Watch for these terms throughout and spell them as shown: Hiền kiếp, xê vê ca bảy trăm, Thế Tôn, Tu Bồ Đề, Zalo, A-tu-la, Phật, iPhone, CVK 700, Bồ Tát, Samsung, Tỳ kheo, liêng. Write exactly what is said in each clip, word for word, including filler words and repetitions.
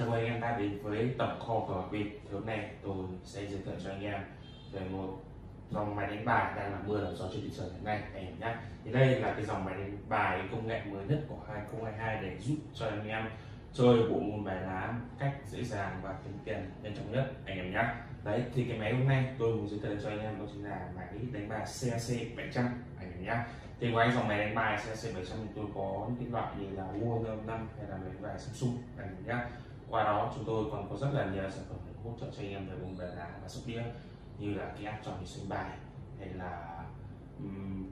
Chào mừng anh em đã đến với tổng kho của Bạc Bịp. Hôm nay tôi sẽ giới thiệu cho anh em về một dòng máy đánh bài đang là mưa làm gió trên thị trường hiện nay anh em nhé. Thì đây là cái dòng máy đánh bài công nghệ mới nhất của hai không hai hai để giúp cho anh em chơi bộ môn bài lá cách dễ dàng và kiếm tiền nhanh chóng nhất anh em nhé. Đấy thì cái máy hôm nay tôi muốn giới thiệu cho anh em đó chính là máy đánh bài xê vê ca bảy trăm anh em nhé. Thì ngoài dòng máy đánh bài xê vê ca bảy trăm thì tôi có những cái loại như là World năm hay là máy đánh bài Samsung anh em nhé. Qua đó chúng tôi còn có rất là nhiều sản phẩm để hỗ trợ cho anh em về vùng bài lá và sóc đĩa, như là cái app trò chơi xuyên bài hay là um,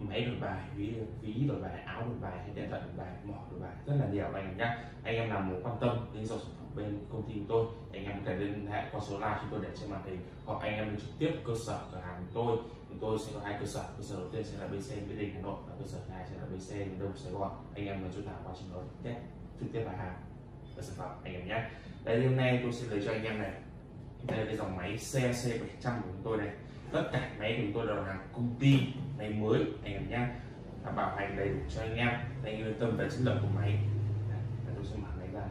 máy đổi bài, ví ví đổi bài, áo đổi bài hay điện thoại đổi bài, mỏ đổi bài, rất là nhiều anh em nhé. Anh em nào muốn quan tâm đến dòng sản phẩm bên công ty của tôi, anh em có thể liên hệ qua số la chúng tôi để trên màn hình, hoặc anh em trực tiếp cơ sở cửa hàng của tôi. Chúng tôi sẽ có hai cơ sở, cơ sở đầu tiên sẽ là bê xê Mỹ Đình Hà Nội và cơ sở hai sẽ là bê xê Đông Sài Gòn. Anh em là chỗ nào qua chúng tôi nhé, trực tiếp đặt hàng sản phẩm anh em nhé. Đây hôm nay tôi sẽ lấy cho anh em này, đây là cái dòng máy xê vê ca bảy trăm của chúng tôi này. Tất cả máy của chúng tôi đều là hàng công ty, máy mới anh em nhé, bảo hành đầy đủ cho anh em. Anh em yên tâm về chất lượng của máy. Đây, tôi sẽ mở máy ra,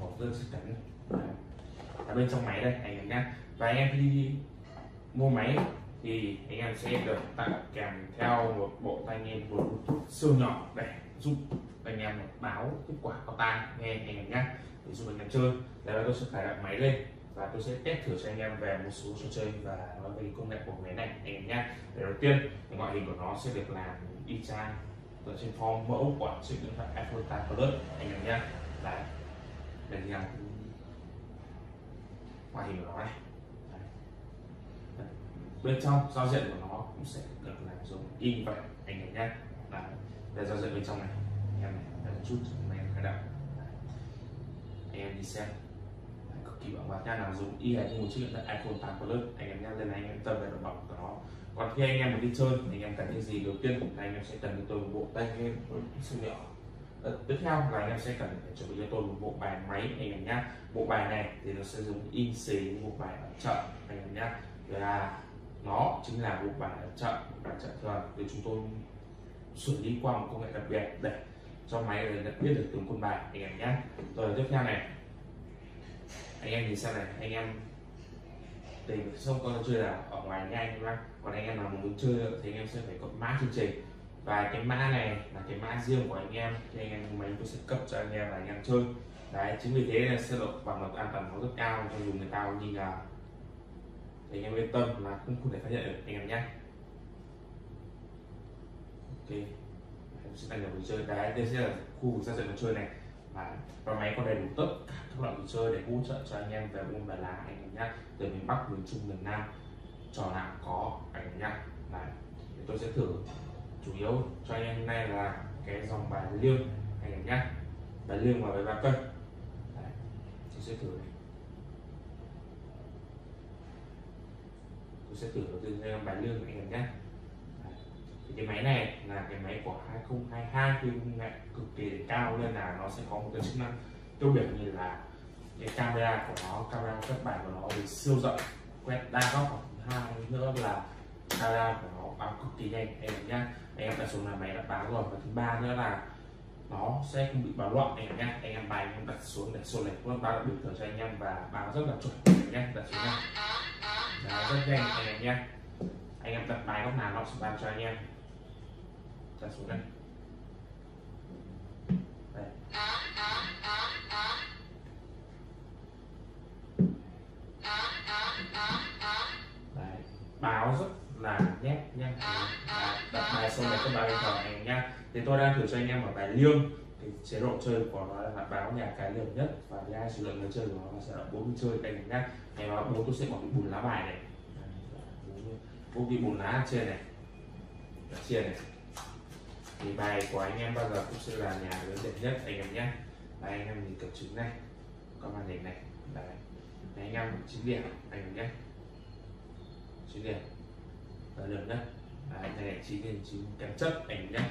bỏ rất chắc chắn. Ở bên trong máy đây anh em nhé. Và anh em khi mua máy thì anh em sẽ được tặng kèm theo một bộ tai nghe Bluetooth siêu nhỏ để giúp anh em báo kết quả có tai nghe anh em nhé, để giúp anh em chơi. Đấy là tôi sẽ khởi động máy lên và tôi sẽ test thử cho anh em về một số trò chơi và nói về công nghệ của máy này anh em nhé. Để đầu tiên thì ngoại hình của nó sẽ được làm y chang dựa trên form mẫu của chiếc điện thoại iPhone tám Plus anh em nhé. Đấy, để anh em ngoại hình của nó này. Đấy, bên trong giao diện của nó cũng sẽ được làm giống y vậy anh em nhé. Đấy, để giao diện bên trong này em đặt chút này khởi động, anh em đi xem cực kỳ bảo mật nha, là dùng y hệt như một chiếc điện thoại iPhone tám Plus anh em nhé. Lên này anh em tâm về độ bảo của nó. Còn khi anh em mà đi chơi thì anh em cần những gì? Đầu tiên là anh em sẽ cần cho tôi một bộ tay game siêu nhỏ. Tiếp theo là anh em sẽ cần phải chuẩn bị cho tôi một bộ bài máy anh em nhé. Bộ bài này thì nó sẽ dùng y xì như bộ bài ở chợ anh em nhé, là nó chính là bộ bài ở chợ, bộ bài chợ thường thì chúng tôi xử lý qua một công nghệ đặc biệt để cho máy để biết được từng quân bài anh em nhé. Rồi tiếp theo này anh em nhìn xem này, anh em tìm xong con chơi là ở ngoài nha anh em. Còn anh em nào muốn chơi thì anh em sẽ phải cộng mã chương trình, và cái mã này là cái mã riêng của anh em thì anh em máy tôi sẽ cấp cho anh em và anh em chơi. Đấy, chính vì thế là sẽ độ bảo mật an toàn nó rất cao, cho dù người ta nghi ngờ thì anh em yên tâm là cũng không thể phát hiện được anh em nhé. Ok, sẽ đăng nhập đồ chơi. Đấy, đây sẽ là khu vực giao diện đồ chơi này, và và máy có đầy đủ tất cả các loại đồ chơi để hỗ trợ cho anh em về môn bài lá anh em nhé. Từ miền Bắc, miền Trung, miền Nam, trò nào có anh em nhé. Này, tôi sẽ thử chủ yếu cho anh em hôm nay là cái dòng bài liêng anh em nhé, bài liêng và bài ba cây. Đấy, tôi sẽ thử này. Tôi sẽ thử đầu tiên cho anh em bài liêng anh em nhé. Thì cái máy này là cái máy của hai không hai hai khi công nghệ cực kỳ cao, nên là nó sẽ có một cái chức năng tiêu biểu như là cái camera của nó, camera quét bài của nó thì siêu rộng, quét đa góc. Hai nữa là camera của nó báo cực kỳ nhanh anh em nhá. Anh em đã xuống là máy đã báo rồi. Và thứ ba nữa là nó sẽ không bị báo loạn anh em nhá. Anh em bài anh em đặt xuống để xô lệch nó báo bình thường cho anh em và báo rất là chuẩn anh em nhá. Đặt xuống này, đó, rất nhanh anh em nhá. Anh em đặt bài góc nào nó sẽ báo cho anh em. Đặt xuống đây. Đây. Đấy, báo rất là nhét nha. Đặt bài xong này các bạn bình thường này nha. Thì tôi đang thử cho anh em ở bài liêng. Thì chế độ chơi của nó là báo nhà cái nhiều nhất và ra số lượng người chơi của nó sẽ là bốn người chơi anh nhá. Ngày báo bốn tôi sẽ bỏ cái bùn lá bài này. Bốn cái bùn lá trên này. Chia này thì bài của anh em bao giờ cũng sẽ là nhà lớn đẹp nhất anh em nhé. Đây, anh em nhìn cặp trứng này, có màn hình này. Đấy, anh em chín điểm anh em nhé, chín điểm là lớn nhất. Đấy, đây là chín điểm chín kém chất anh em nhé.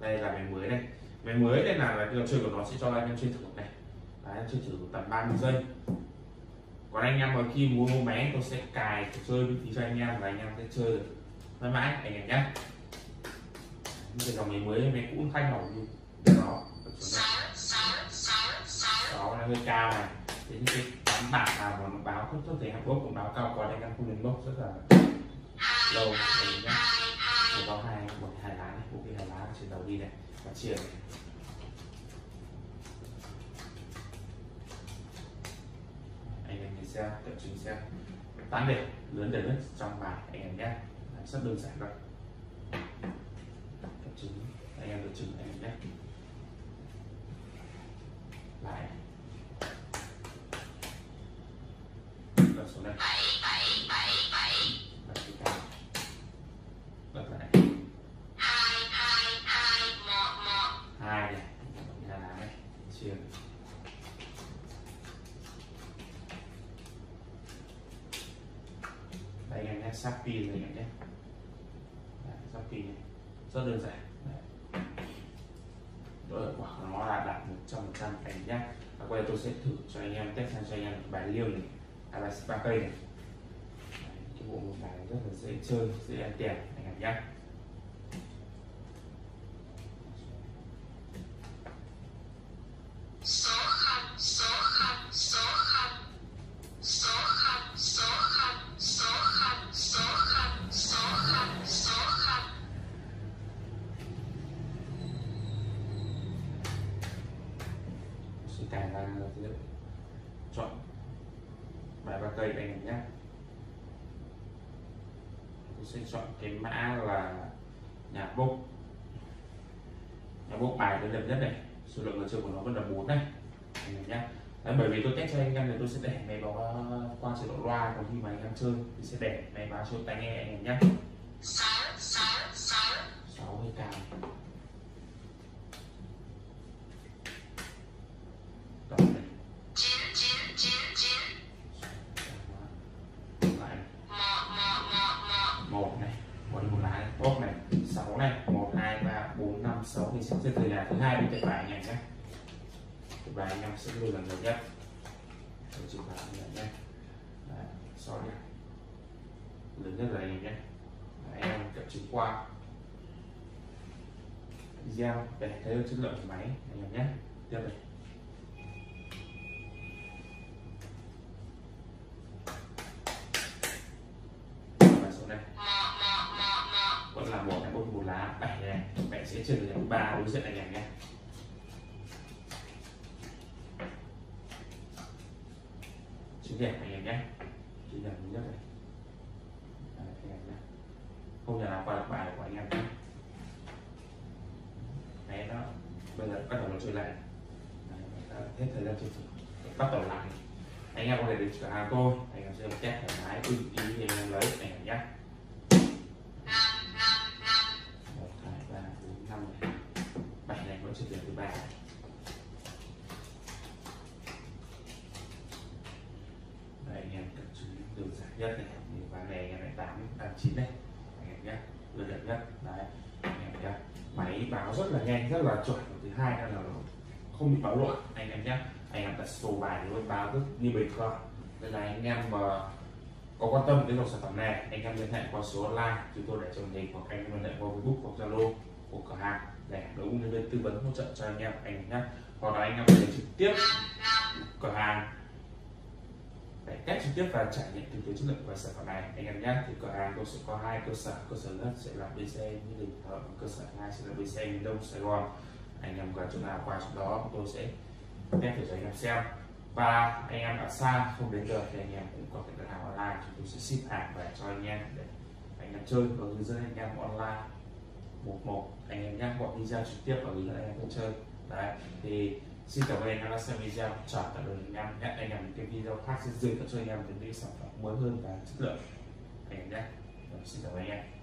Đây là máy mới này, máy mới đây là cái trò chơi của nó sẽ cho anh em chơi thử này. Đấy, chơi thử tầm ba mươi giây. Còn anh em mà khi mua máy tôi sẽ cài trò chơi vị trí cho anh em và anh em sẽ chơi được mãi mãi anh em nhé. Bây giờ dòng máy mới, máy cũ cũng thay đổi đi. Đó, hai mươi k này, đến cái tấm bạc nào mà nó báo số tiền Hàn Quốc cũng báo cao, qua đây căn full inbox rất là lâu mình nhá. Mình có hai một hai lá này, một cái hai lá chuyển đầu đi này và chuyển anh em nhìn xem, tập trung xem tám điểm lớn đều nhất trong bài anh em nhé, rất đơn giản rồi. Tập trung anh em được chỉnh anh em nhé. Lại đặt số này, đặt cái cao, đặt lại hai hai hai một một hai này, đặt lại này, chia đây anh em nhé, sạc pin này anh em nhé, sạc pin này rất đơn giản. Độ quả của nó là đạt một trăm phần trăm anh nhé. Và quay tôi sẽ thử cho anh em test sang cho anh em bài liêu này, à, bài spa cây này. Cái bộ một bài rất là dễ chơi, dễ ăn tiền anh em nhé. Cài ra rồi chọn bài ba cây anh em nhé. Tôi sẽ chọn cái mã là nhà bốc, nhà bốc bài lớn đẹp nhất này, số lượng người chơi của nó vẫn là bốn này anh em nhé. Đấy, bởi vì tôi test cho anh em thì tôi sẽ để máy báo qua chế độ loa, còn khi mà anh em chơi thì sẽ để máy báo cho tai nghe anh em nhé. Sáu hơi cao sáu thì sẽ từ nhà thứ hai đến tận bài nhé, tận bài anh em sẽ luôn là lớn nhất, chụp bài lớn nhất, sáu này lớn nhất là anh em nhé, anh em cập chứng qua video để thấy được chất lượng của máy anh em nhé, tiếp này. Sẽ chơi được ba đối diện anh em nhé. Chính đẹp anh em nhé. Chính đẹp nhất này. Đấy, anh em nhé. Không thể nào qua được bài của anh em nhé. Đấy đó. Bây giờ bắt đầu nó chơi lại. Đấy, hết thời gian chơi bắt đầu lại. Anh em có thể đến cửa hàng tôi. Anh em sẽ được test thoải mái ưng ý anh em lấy anh em nhé. Thứ ba đây anh em tập trung đơn giản nhất này, và này anh em lại tám tám chín này anh em nhé, đơn giản nhất đấy anh em nhé. Máy báo rất là nhanh, rất là chuẩn, thứ hai là nó không bị báo loạn anh em nhé. Anh em đặt số bài luôn báo rất như bình thường. Đây là anh em mà có quan tâm đến dòng sản phẩm này, anh em liên hệ qua số online chúng tôi để trong hình, hoặc anh em liên hệ qua Facebook hoặc Zalo của cửa hàng để đội ngũ nhân viên tư vấn hỗ trợ cho anh em anh nhé. Hoặc là anh em đến trực tiếp cửa hàng để test trực tiếp và trải nghiệm thực tế chất lượng của sản phẩm này anh em nhé. Thì cửa hàng tôi sẽ có hai cơ sở, cơ sở lớn sẽ là bê xê Mỹ Đình, cơ sở hai sẽ là bê xê miền Đông Sài Gòn. Anh em qua chỗ nào qua chỗ đó tôi sẽ test thử cho anh em xem. Và anh em ở xa không đến được thì anh em cũng có thể đặt hàng online, chúng tôi sẽ ship hàng về cho anh em để anh em chơi và hướng dẫn anh em online một một anh em nhé, gọi video trực tiếp và hướng dẫn anh em cách chơi. Đấy, thì xin cảm ơn anh em đã xem video, chào tạm biệt anh em, hẹn anh em cái video khác sẽ giới thiệu cho anh em những sản phẩm mới hơn và chất lượng anh em nhé. Xin cảm ơn anh em.